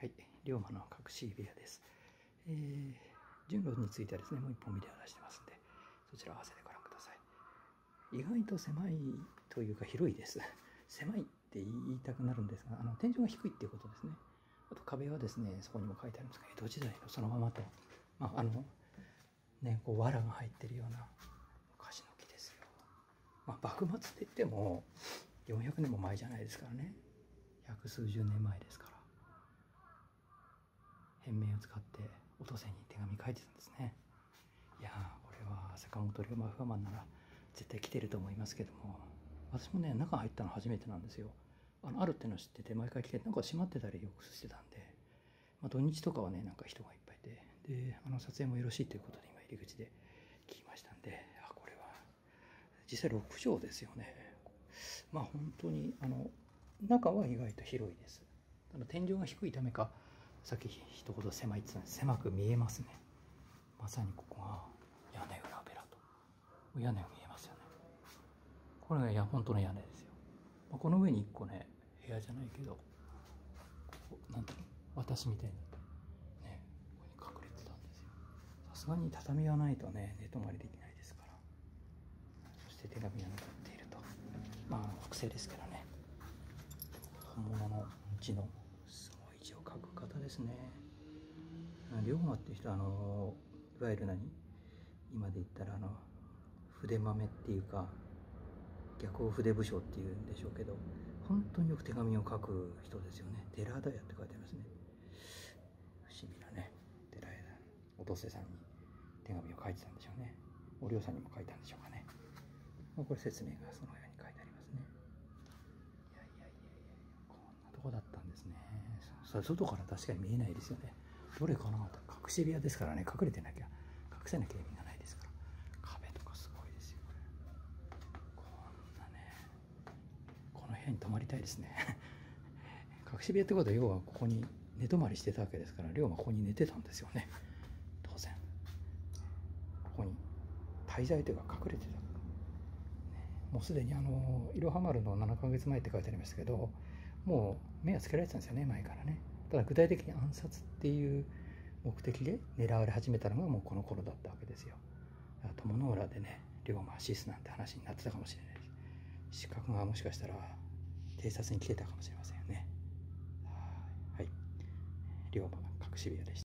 はい、龍馬の隠し部屋です。順路についてはですね、もう一本ビデオ出してますんで、そちらを合わせてご覧ください。意外と狭いというか広いです。狭いって言いたくなるんですが、天井が低いっていうことですね。あと壁はですね、そこにも書いてあるんですが、江戸時代のそのままと、まあ、ね、こう藁が入ってるような昔の木ですよ。まあ、幕末って言っても400年も前じゃないですからね。百数十年前ですから。変名を使ってお登世に手紙書いてたんですね。いやー、これは坂本龍馬ファマンなら絶対来てると思いますけども、私もね、中入ったの初めてなんですよ。あるっての知ってて、毎回来て、なんか閉まってたりよくしてたんで、まあ、土日とかはね、なんか人がいっぱいいて、で、撮影もよろしいということで、今入り口で聞きましたんで、あ、これは実際6畳ですよね。まあ本当に中は意外と広いです。ただ天井が低いためか、さっき一言狭いって言ったんです。狭く見えますね。まさにここが屋根裏べらと。屋根が見えますよね。これが本当の屋根ですよ。この上に1個ね、部屋じゃないけど、ここなんていうの、私みたいになって、ね、ここに隠れてたんですよ。さすがに畳がないとね、寝泊まりできないですから。そして手紙が残っていると。まあ、複製ですけどね。本物のうちの。字を書く方ですね。龍馬っていう人は、いわゆる今で言ったら筆豆っていうか、逆を筆武将っていうんでしょうけど、本当によく手紙を書く人ですよね。寺田屋って書いてありますね。不思議なね、寺田屋、お登世さんに手紙を書いてたんでしょうね。お龍さんにも書いたんでしょうかね。これ説明がそのように書いてありますね。ここだったんですね。外から確かに見えないですよね。どれかなと。隠し部屋ですからね。隠れてなきゃ、隠せなきゃ意味がないですから。壁とかすごいですよ、これ。こんなね、この部屋に泊まりたいですね。隠し部屋ってことは、要はここに寝泊まりしてたわけですから、龍馬ここに寝てたんですよね。当然。ここに滞在というか隠れてた。もうすでにいろは丸の7ヶ月前って書いてありましたけど、もう目はつけられてたんですよね、前からね。ただ具体的に暗殺っていう目的で狙われ始めたのがもうこの頃だったわけですよ。だから鞆の浦でね、龍馬アシスなんて話になってたかもしれないです。資格がもしかしたら偵察に来てたかもしれませんよね。はい、龍馬隠し部屋でした。